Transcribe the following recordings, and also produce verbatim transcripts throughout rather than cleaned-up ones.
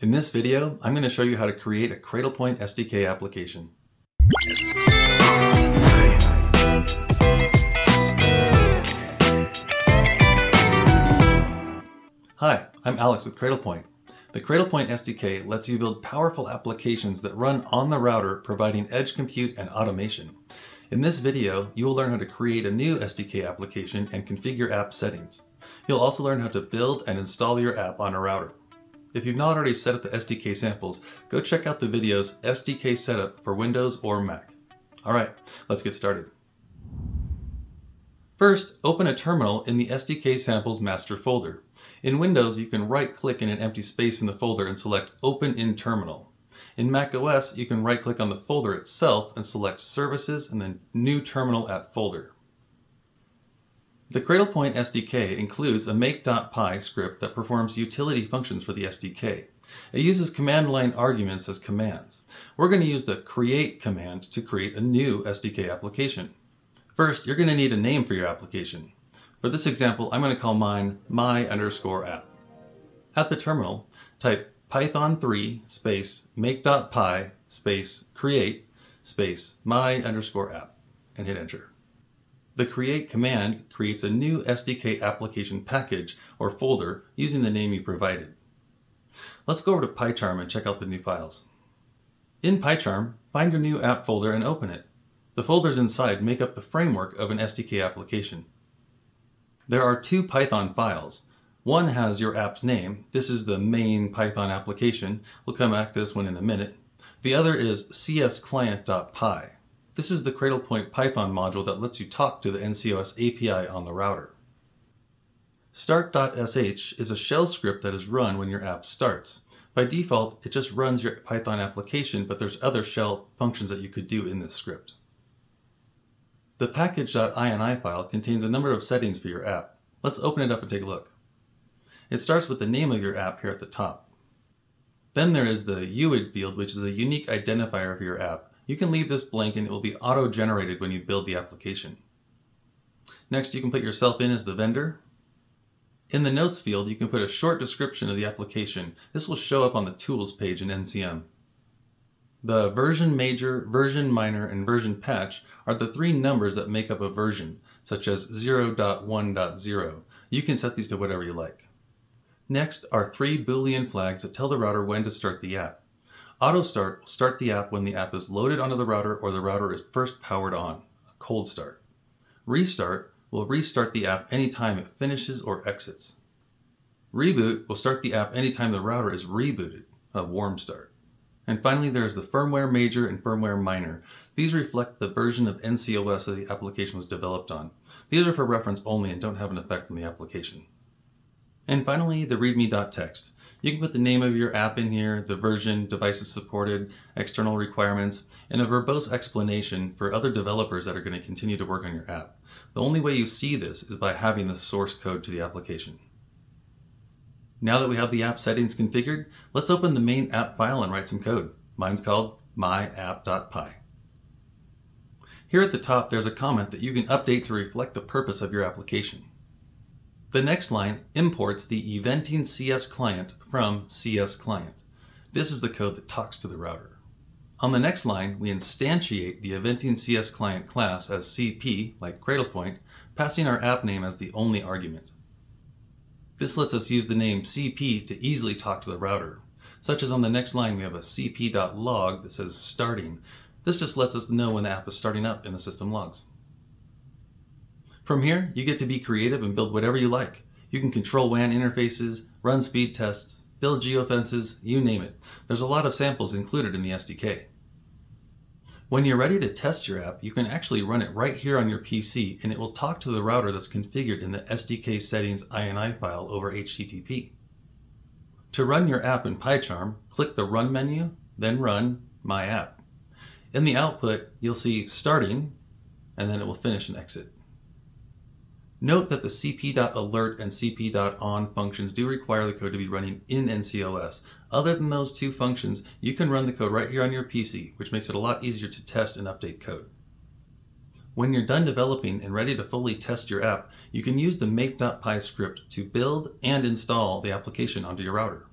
In this video, I'm going to show you how to create a Cradlepoint S D K application. Hi, I'm Alex with Cradlepoint. The Cradlepoint S D K lets you build powerful applications that run on the router, providing edge compute and automation. In this video, you will learn how to create a new S D K application and configure app settings. You'll also learn how to build and install your app on a router. If you've not already set up the S D K samples, go check out the videos S D K Setup for Windows or Mac. All right, let's get started. First, open a terminal in the S D K samples master folder. In Windows, you can right-click in an empty space in the folder and select Open in Terminal. In macOS, you can right-click on the folder itself and select Services and then New Terminal at Folder. The Cradlepoint S D K includes a make.py script that performs utility functions for the S D K. It uses command line arguments as commands. We're going to use the create command to create a new S D K application. First, you're going to need a name for your application. For this example, I'm going to call mine my underscore app. At the terminal, type python three space make.py space create space my underscore app and hit enter. The create command creates a new S D K application package or folder using the name you provided. Let's go over to PyCharm and check out the new files. In PyCharm, find your new app folder and open it. The folders inside make up the framework of an S D K application. There are two Python files. One has your app's name. This is the main Python application. We'll come back to this one in a minute. The other is c s client dot p y. This is the Cradlepoint Python module that lets you talk to the N C O S A P I on the router. start dot s h is a shell script that is run when your app starts. By default, it just runs your Python application, but there's other shell functions that you could do in this script. The package dot I N I file contains a number of settings for your app. Let's open it up and take a look. It starts with the name of your app here at the top. Then there is the U I D field, which is a unique identifier for your app. You can leave this blank and it will be auto-generated when you build the application. Next, you can put yourself in as the vendor. In the notes field, you can put a short description of the application. This will show up on the tools page in N C M. The version major, version minor, and version patch are the three numbers that make up a version, such as zero dot one dot zero. You can set these to whatever you like. Next are three Boolean flags that tell the router when to start the app. Auto start will start the app when the app is loaded onto the router or the router is first powered on, a cold start. Restart will restart the app anytime it finishes or exits. Reboot will start the app anytime the router is rebooted, a warm start. And finally, there is the firmware major and firmware minor. These reflect the version of N C O S that the application was developed on. These are for reference only and don't have an effect on the application. And finally, the readme dot t x t. You can put the name of your app in here, the version, devices supported, external requirements, and a verbose explanation for other developers that are going to continue to work on your app. The only way you see this is by having the source code to the application. Now that we have the app settings configured, let's open the main app file and write some code. Mine's called my app dot p y. Here at the top, there's a comment that you can update to reflect the purpose of your application. The next line imports the eventing C S client from C S client. This is the code that talks to the router. On the next line, we instantiate the eventing C S client class as C P, like Cradlepoint, passing our app name as the only argument. This lets us use the name C P to easily talk to the router, such as on the next line we have a c p dot log that says starting. This just lets us know when the app is starting up in the system logs. From here, you get to be creative and build whatever you like. You can control W A N interfaces, run speed tests, build geofences, you name it. There's a lot of samples included in the S D K. When you're ready to test your app, you can actually run it right here on your P C and it will talk to the router that's configured in the S D K settings I N I file over H T T P. To run your app in PyCharm, click the Run menu, then Run My App. In the output, you'll see starting, and then it will finish and exit. Note that the c p dot alert and c p dot on functions do require the code to be running in N C O S. Other than those two functions, you can run the code right here on your P C, which makes it a lot easier to test and update code. When you're done developing and ready to fully test your app, you can use the make.py script to build and install the application onto your router.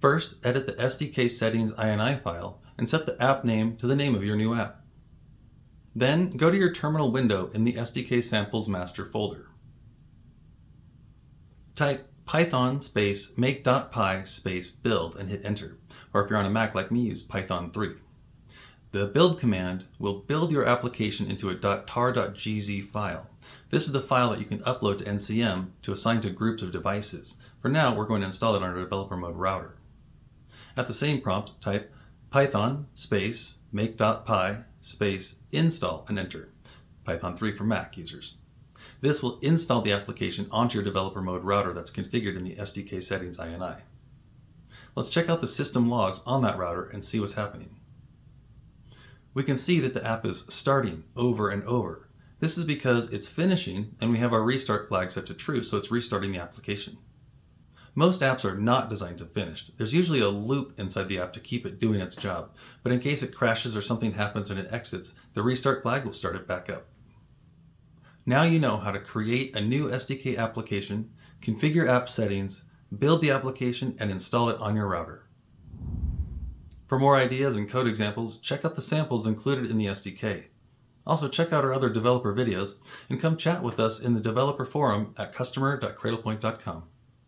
First, edit the S D K settings dot I N I file and set the app name to the name of your new app. Then, go to your terminal window in the S D K samples master folder. Type python space make.py space build and hit enter, or if you're on a Mac like me, use python three. The build command will build your application into a .tar.gz file. This is the file that you can upload to N C M to assign to groups of devices. For now, we're going to install it on our developer mode router. At the same prompt, type python space make.py space install and enter. python three for Mac users. This will install the application onto your developer mode router that's configured in the S D K settings dot I N I. Let's check out the system logs on that router and see what's happening. We can see that the app is starting over and over. This is because it's finishing and we have our restart flag set to true, so it's restarting the application. Most apps are not designed to finish. There's usually a loop inside the app to keep it doing its job, but in case it crashes or something happens and it exits, the restart flag will start it back up. Now you know how to create a new S D K application, configure app settings, build the application, and install it on your router. For more ideas and code examples, check out the samples included in the S D K. Also, check out our other developer videos and come chat with us in the developer forum at customer dot cradlepoint dot com.